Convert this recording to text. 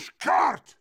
push cart.